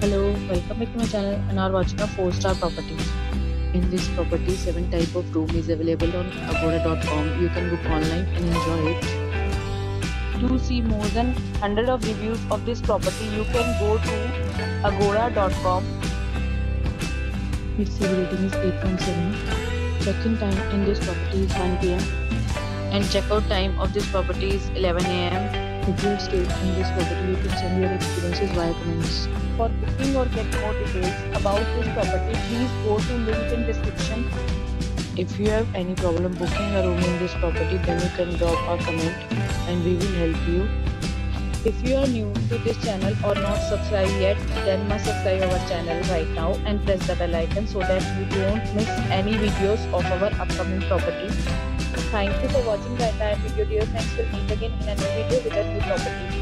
Hello, welcome back to my channel and are watching a 4-star property. In this property, 7 type of room is available on agoda.com. You can book online and enjoy it. To see more than 100 of reviews of this property, you can go to agoda.com. Its review rating is 8.7. Check-in time in this property is 1 PM and check-out time of this property is 11 AM. If you stay in this property, you can send your experiences via comments. For booking or get more details about this property, please go to link in description. If you have any problem booking a room in this property, then you can drop a comment and we will help you. If you are new to this channel or not subscribed yet, then must subscribe our channel right now and press the bell icon so that you don't miss any videos of our upcoming property. Thank you for watching the entire video, dear. Next, we'll meet again in another video with a new property.